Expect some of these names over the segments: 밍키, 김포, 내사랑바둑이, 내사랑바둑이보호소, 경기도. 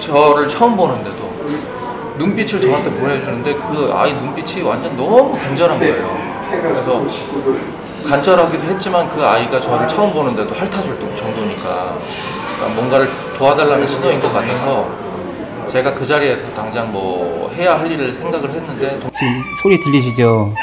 저를 처음 보는데도 눈빛을 저한테 보내주는데 그 아이 눈빛이 완전 너무 간절한 거예요. 그래서 간절하기도 했지만 그 아이가 저를 처음 보는데도 핥아줄 정도니까 뭔가를 도와달라는 시도인 것 같아서 제가 그 자리에서 당장 뭐 해야 할 일을 생각을 했는데 지금 소리 들리시죠?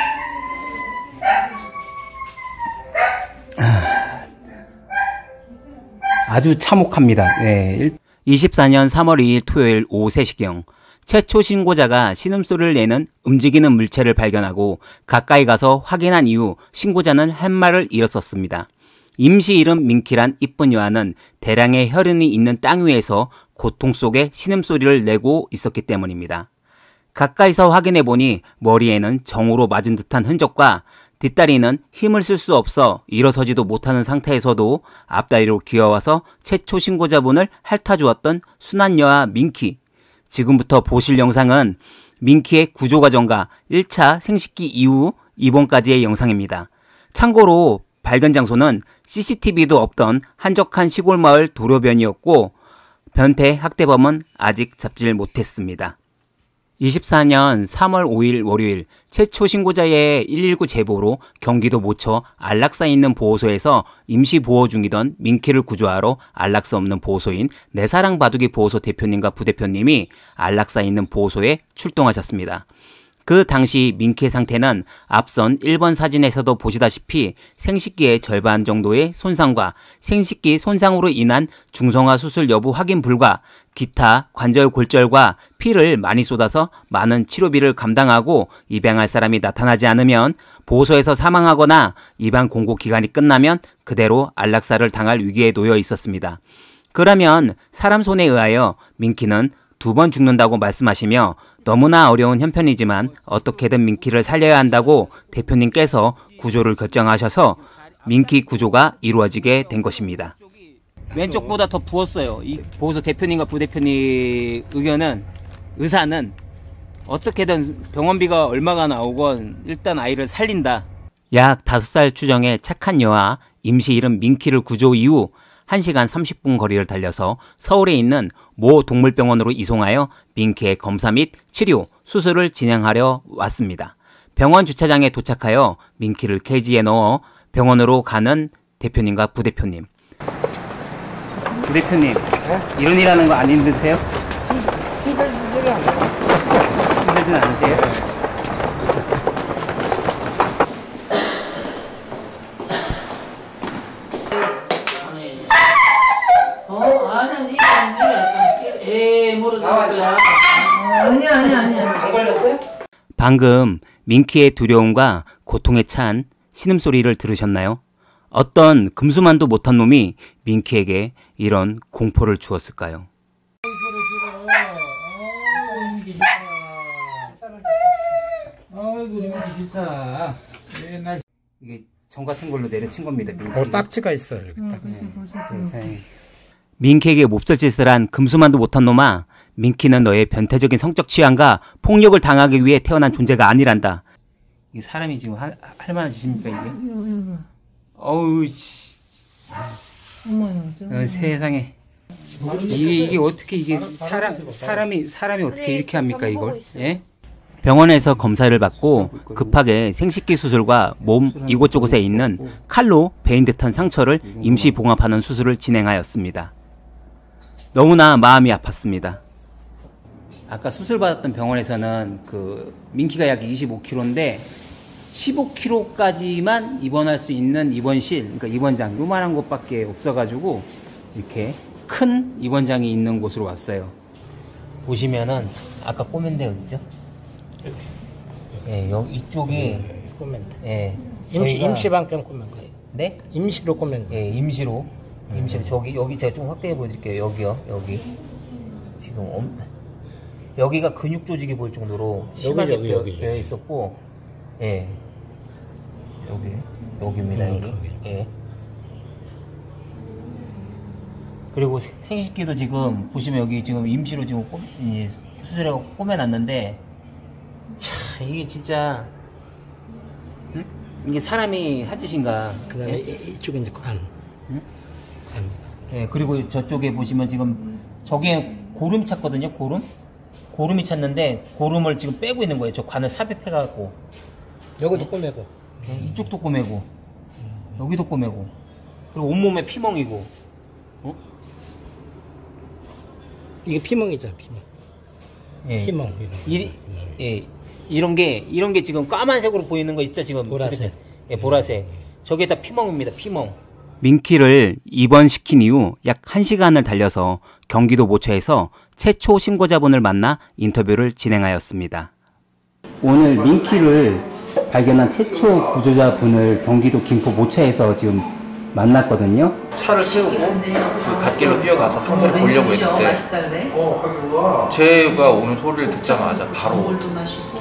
아주 참혹합니다. 네. 24년 3월 2일 토요일 오후 3시경 최초 신고자가 신음소리를 내는 움직이는 물체를 발견하고 가까이 가서 확인한 이후 신고자는 할 말을 잃었었습니다. 임시 이름 밍키란 이쁜 여아는 대량의 혈흔이 있는 땅 위에서 고통 속에 신음소리를 내고 있었기 때문입니다. 가까이서 확인해보니 머리에는 정오로 맞은 듯한 흔적과 뒷다리는 힘을 쓸 수 없어 일어서지도 못하는 상태에서도 앞다리로 기어와서 최초 신고자분을 핥아주었던 순한 여아 밍키. 지금부터 보실 영상은 밍키의 구조과정과 1차 생식기 이후 입원까지의 영상입니다. 참고로 발견 장소는 CCTV도 없던 한적한 시골 마을 도로변이었고 변태 학대범은 아직 잡질 못했습니다. 24년 3월 5일 월요일 최초 신고자의 119 제보로 경기도 모처 안락사에 있는 보호소에서 임시 보호 중이던 밍키를 구조하러 안락사 없는 보호소인 내사랑바둑이보호소 대표님과 부대표님이 안락사에 있는 보호소에 출동하셨습니다. 그 당시 밍키의 상태는 앞선 1번 사진에서도 보시다시피 생식기의 절반 정도의 손상과 생식기 손상으로 인한 중성화 수술 여부 확인 불과 기타 관절 골절과 피를 많이 쏟아서 많은 치료비를 감당하고 입양할 사람이 나타나지 않으면 보호소에서 사망하거나 입양 공고 기간이 끝나면 그대로 안락사를 당할 위기에 놓여 있었습니다. 그러면 사람 손에 의하여 밍키는 두 번 죽는다고 말씀하시며 너무나 어려운 형편이지만 어떻게든 밍키를 살려야 한다고 대표님께서 구조를 결정하셔서 밍키 구조가 이루어지게 된 것입니다. 왼쪽보다 더 부었어요. 이 보호소 대표님과 부대표님 의견은 의사는 어떻게든 병원비가 얼마가 나오건 일단 아이를 살린다. 약 5살 추정의 착한 여아 임시 이름 밍키를 구조 이후 1시간 30분 거리를 달려서 서울에 있는 모 동물병원으로 이송하여 밍키의 검사 및 치료, 수술을 진행하려 왔습니다. 병원 주차장에 도착하여 밍키를 케이지에 넣어 병원으로 가는 대표님과 부대표님. 부대표님, 이런 일 하는 거 안 힘드세요? 힘들진 않으세요? 방금 밍키의 두려움과 고통에 찬 신음소리를 들으셨나요? 어떤 금수만도 못한 놈이 밍키에게 이런 공포를 주었을까요? 이게 정 같은 걸로 내려친 겁니다. 딱지가 있어요. 밍키에게 몹쓸짓을 한 금수만도 못한 놈아, 밍키는 너의 변태적인 성적 취향과 폭력을 당하기 위해 태어난 존재가 아니란다. 이 사람이 지금 할 만한 짓입니까 이게? 어우 씨. 세상에. 이게 어떻게 이게 사람이 어떻게 이렇게 합니까 이걸? 예? 병원에서 검사를 받고 급하게 생식기 수술과 몸 이곳저곳에 있는 칼로 베인 듯한 상처를 임시 봉합하는 수술을 진행하였습니다. 너무나 마음이 아팠습니다. 아까 수술받았던 병원에서는 그 밍키가 약 25kg인데 15kg까지만 입원할 수 있는 입원실, 그러니까 입원장 요만한 곳밖에 없어가지고 이렇게 큰 입원장이 있는 곳으로 왔어요. 보시면은 아까 꼬맨 데 어디죠? 예, 여기 이쪽이 꼬맨다. 예, 임시방편 꼬맨 거예요. 네? 임시로 꼬맨. 예, 임시로 저기 여기 제가 좀 확대해 보여드릴게요. 여기요, 여기 지금 여기가 근육 조직이 보일 정도로 심하게 여기. 되어 있었고, 예, 여기입니다. 여기. 예. 그리고 생식기도 지금 보시면 여기 지금 임시로 지금 수술하고 꼬매놨는데. 차, 이게 진짜 응? 이게 사람이 할 짓인가? 그다음에 이쪽에 이제 관. 응? 관. 예, 그리고 저쪽에 보시면 지금 저게 고름 찼거든요. 고름이 찼는데 고름을 지금 빼고 있는 거예요. 저 관을 삽입해갖고 여기도 꼬매고 이쪽도 꼬매고 여기도 꼬매고 그리고 온몸에 피멍이고. 어? 이게 피멍이잖아. 피멍. 예. 피멍 이런 거. 예. 이런 게 지금 까만색으로 보이는 거 있죠 지금. 보라색. 예, 보라색. 저게 다 피멍입니다. 피멍. 밍키를 입원시킨 이후 약 1시간을 달려서 경기도 모처에서 최초 신고자분을 만나 인터뷰를 진행하였습니다. 오늘 밍키를 발견한 최초 구조자분을 경기도 김포 모처에서 지금 만났거든요. 차를 세우고 그 갓길로 뛰어가서 상태를 보려고 했는데 제가 오는 소리를 듣자마자 바로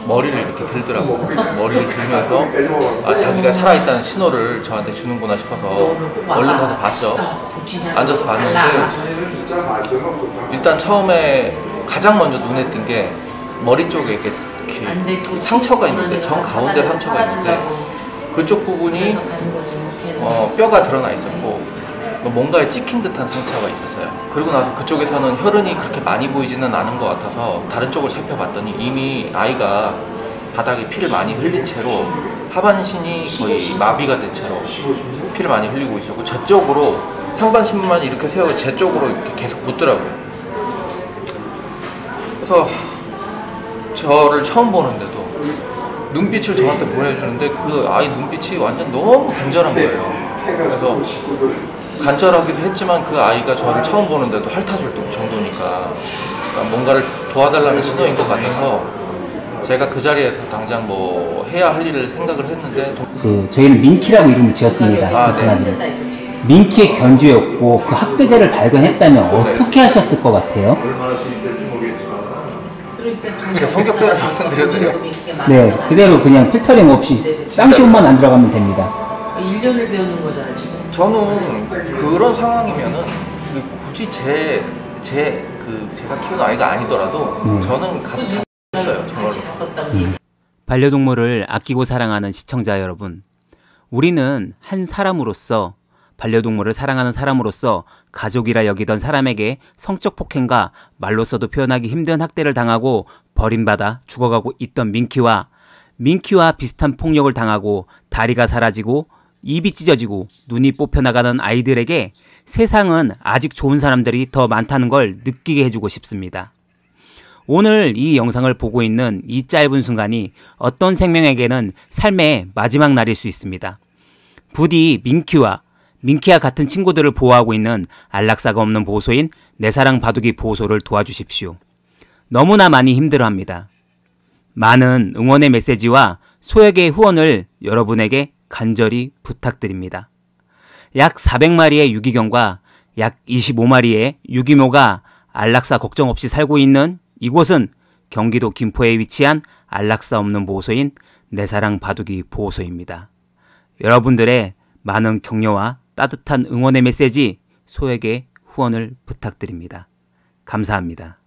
머리를 이렇게 들더라고. 머리를 들면서 아, 자기가 살아있다는 신호를 저한테 주는구나 싶어서 얼른 가서 봤죠. 앉아서 봤는데 일단 처음에 가장 먼저 눈에 띈 게 머리 쪽에 이렇게 상처가 있는데 정 가운데 상처가 있는데 그쪽 부분이 뼈가 드러나 있었고 뭔가에 찍힌 듯한 상처가 있었어요. 그리고 나서 그쪽에서는 혈흔이 그렇게 많이 보이지는 않은 것 같아서 다른 쪽을 살펴봤더니 이미 아이가 바닥에 피를 많이 흘린 채로 하반신이 거의 마비가 된 채로 피를 많이 흘리고 있었고 저쪽으로 상반신만 이렇게 세우고 제 쪽으로 이렇게 계속 붙더라고요. 그래서 저를 처음 보는데도 눈빛을 저한테 보내주는데 그 아이 눈빛이 완전 너무 간절한 거예요. 그래서 간절하기도 했지만 그 아이가 저를 처음 보는데도 핥아줄 정도니까 뭔가를 도와달라는 신호인 것 같아서 제가 그 자리에서 당장 뭐 해야 할 일을 생각을 했는데 저희는 밍키라고 이름을 지었습니다. 아, 네. 밍키의 견주였고 그 학대자를 발견했다면 어떻게 하셨을 것 같아요? 제가 성격대로 말씀드렸죠. 네, 그대로 그냥 필터링 없이 쌍시옷만 안 들어가면 됩니다. 1년을 배우는 거잖아요, 지금. 저는 그런 상황이면은 굳이 제가 키우는 아이가 아니더라도 저는 가서 잤어요, 정말로. 반려동물을 아끼고 사랑하는 시청자 여러분, 우리는 한 사람으로서 반려동물을 사랑하는 사람으로서 가족이라 여기던 사람에게 성적 폭행과 말로서도 표현하기 힘든 학대를 당하고 버림받아 죽어가고 있던 밍키와 비슷한 폭력을 당하고 다리가 사라지고 입이 찢어지고 눈이 뽑혀나가는 아이들에게 세상은 아직 좋은 사람들이 더 많다는 걸 느끼게 해주고 싶습니다. 오늘 이 영상을 보고 있는 이 짧은 순간이 어떤 생명에게는 삶의 마지막 날일 수 있습니다. 부디 밍키와 같은 친구들을 보호하고 있는 안락사가 없는 보호소인 내사랑바둑이 보호소를 도와주십시오. 너무나 많이 힘들어합니다. 많은 응원의 메시지와 소액의 후원을 여러분에게 간절히 부탁드립니다. 약 400마리의 유기견과 약 25마리의 유기묘가 안락사 걱정 없이 살고 있는 이곳은 경기도 김포에 위치한 안락사 없는 보호소인 내사랑바둑이 보호소입니다. 여러분들의 많은 격려와 따뜻한 응원의 메시지, 소액의 후원을 부탁드립니다. 감사합니다.